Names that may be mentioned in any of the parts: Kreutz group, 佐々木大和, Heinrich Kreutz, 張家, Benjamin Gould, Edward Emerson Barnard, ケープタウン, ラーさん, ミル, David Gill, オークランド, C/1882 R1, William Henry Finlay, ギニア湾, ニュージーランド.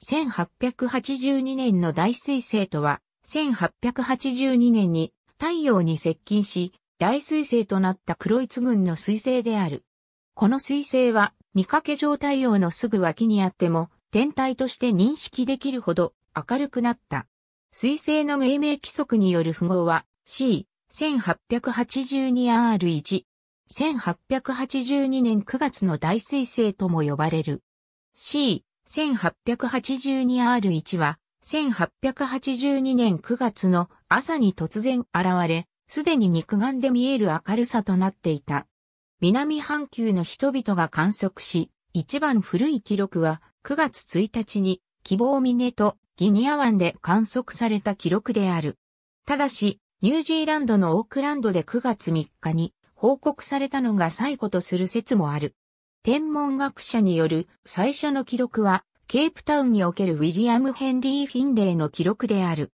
1882年の大彗星とは、1882年に太陽に接近し、大彗星となったクロイツ群の彗星である。この彗星は、見かけ上太陽のすぐ脇にあっても、天体として認識できるほど明るくなった。彗星の命名規則による符号は C/1882 R1。1882年9月の大彗星とも呼ばれる。C/1882 R1 は、1882年9月の朝に突然現れ、すでに肉眼で見える明るさとなっていた。南半球の人々が観測し、一番古い記録は9月1日にキボーミネとギニア湾で観測された記録である。ただし、ニュージーランドのオークランドで9月3日に報告されたのが最古とする説もある。天文学者による最初の記録は、ケープタウンにおけるウィリアム・ヘンリー・フィンレイの記録である。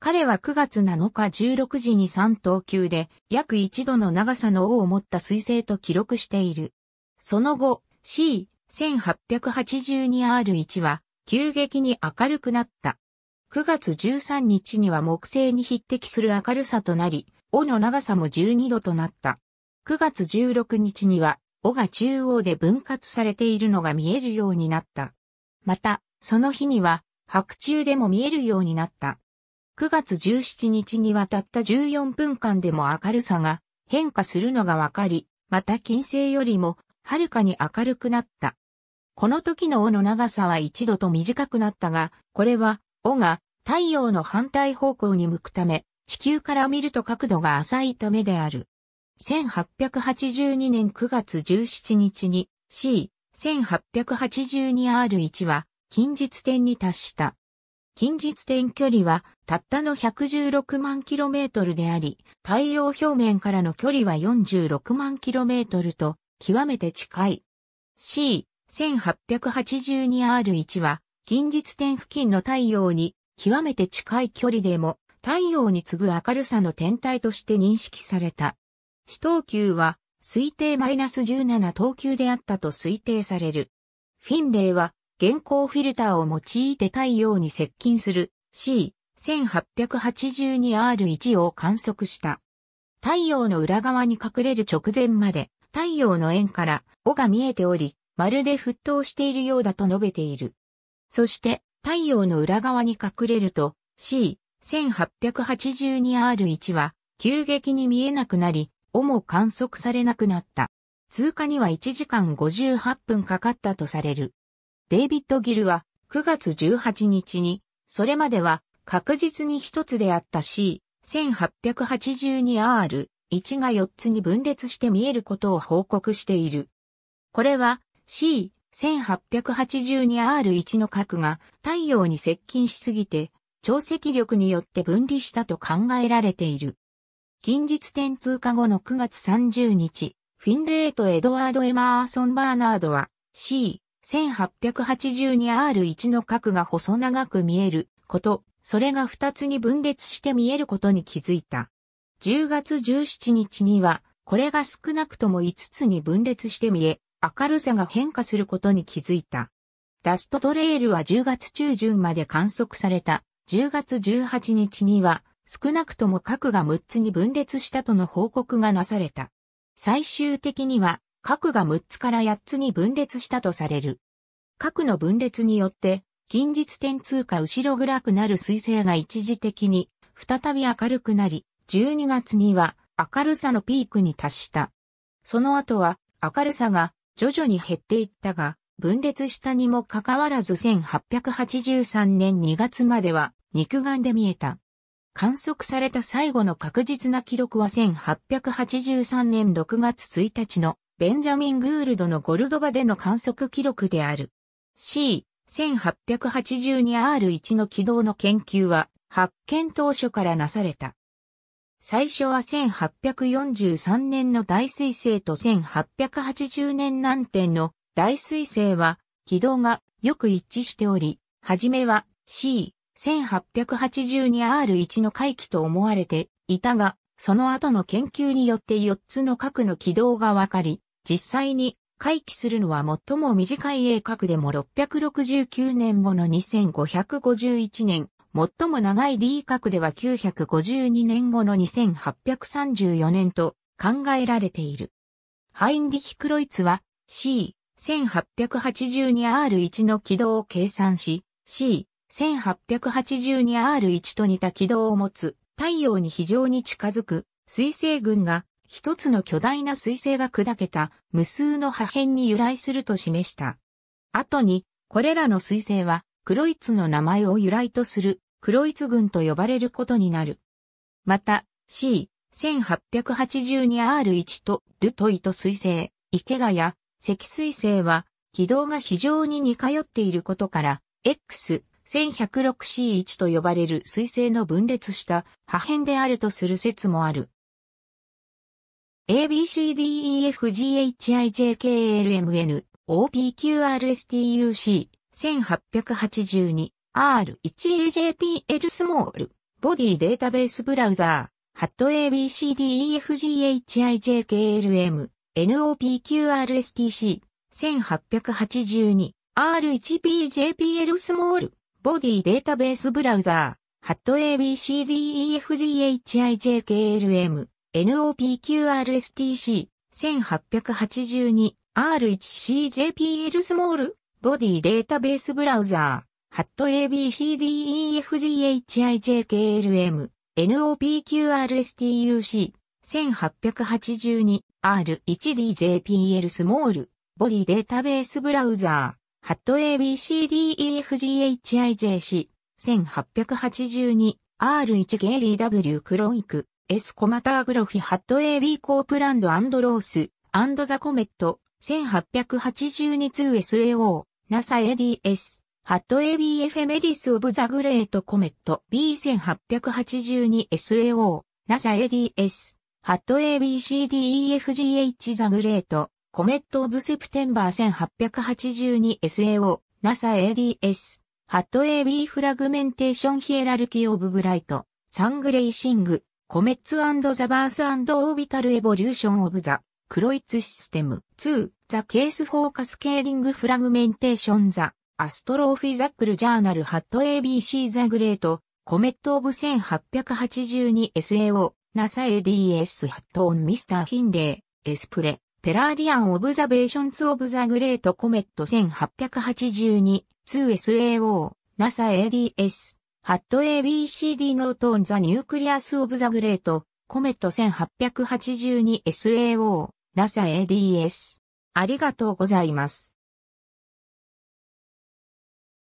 彼は9月7日16時に3等級で約1度の長さの尾を持った彗星と記録している。その後、C/1882 R1 は急激に明るくなった。9月13日には木星に匹敵する明るさとなり、尾の長さも12度となった。9月16日には、尾が中央で分割されているのが見えるようになった。また、その日には、白昼でも見えるようになった。9月17日にはたった14分間でも明るさが変化するのがわかり、また金星よりもはるかに明るくなった。この時の尾の長さは1度と短くなったが、これは、尾が太陽の反対方向に向くため、地球から見ると角度が浅いためである。1882年9月17日に C/1882 R1 は近日点に達した。近日点距離はたったの116万 km であり、太陽表面からの距離は46万 km と極めて近い。C/1882 R1 は近日点付近の太陽に極めて近い距離でも太陽に次ぐ明るさの天体として認識された。視等級は推定 -17 等級であったと推定される。フィンレイは現行フィルターを用いて太陽に接近する C/1882 R1 を観測した。太陽の裏側に隠れる直前まで太陽の円から尾が見えており、まるで沸騰しているようだと述べている。そして太陽の裏側に隠れると C/1882 R1 は急激に見えなくなり、尾も観測されなくなった。通過には1時間58分かかったとされる。デイビッド・ギルは9月18日に、それまでは確実に一つであった C/1882 R1 が4つに分裂して見えることを報告している。これは C/1882 R1 の核が太陽に接近しすぎて、潮汐力によって分離したと考えられている。近日点通過後の9月30日、フィンレイとエドワード・エマーソン・バーナードは C/1882 R1 の核が細長く見えること、それが2つに分裂して見えることに気づいた。10月17日には、これが少なくとも5つに分裂して見え、明るさが変化することに気づいた。ダストトレイルは10月中旬まで観測された。10月18日には、少なくとも核が6つに分裂したとの報告がなされた。最終的には核が6つから8つに分裂したとされる。核の分裂によって近日点通過後ろ暗くなる彗星が一時的に再び明るくなり、12月には明るさのピークに達した。その後は明るさが徐々に減っていったが、分裂したにもかかわらず1883年2月までは肉眼で見えた。観測された最後の確実な記録は1883年6月1日のベンジャミン・グールドのゴルドバでの観測記録である。C/1882 R1 の軌道の研究は発見当初からなされた。最初は1843年の大彗星と1880年南天の大彗星は軌道がよく一致しており、はじめは C/1882 R1 の回帰と思われていたが、その後の研究によって4つの核の軌道がわかり、実際に回帰するのは最も短い鋭角でも669年後の2551年、最も長い D 角では952年後の2834年と考えられている。ハインリヒ・クロイツは C/1882R1 の軌道を計算し、C/1882R1 と似た軌道を持つ太陽に非常に近づく水星群が一つの巨大な水星が砕けた無数の破片に由来すると示した。後にこれらの水星はクロイツの名前を由来とするクロイツ群と呼ばれることになる。また C/1882R1 とドゥトイと水星、イケガや赤水星は軌道が非常に似通っていることから、X1106C1 と呼ばれる水星の分裂した破片であるとする説もある。ABCDEFGHIJKLMNOPQRSTUC1882 R1AJPL スモールボディデータベースブラウザー @ABCDEFGHIJKLMNOPQRSTC 1882 R1PJPL スモールボディデータベースブラウザー @ABCDEFGHIJKLMNOPQRSTC 1882 R1CJPL スモールボディデータベースブラウザー、@ABCDEFGHIJKLMNOPQRSTUC 1882 R1DJPL スモール、ボディデータベースブラウザー、@ABCDEFGHIJC 1882 R1 ゲイリー W クロイク S コマターグロフィ @AB コープランド&ロース&ザコメット 1882-2SAO NASA ADS @AB エフェメリスオブザグレートコメット B1882SAO NASA ADS @ABCDEFGH ザグレートコメットオブセプテンバー 1882SAO NASA ADS @AB フラグメンテーションヒエラルキーオブブライトサングレイシングコメッツ&ザバース&オービタルエボリューションオブザクロイツシステム2 The Case for Cascading Fragmentation The Astrophysical Journal @ABC The Great Comet of 1882SAO NASA ADS on Mr. Hinley Esprit Perarian Observations of the Great Comet 1882-2SAO NASA ADS @ABCD Note on the Nucleus of the Great Comet 1882SAO NASA ADS。ありがとうございます。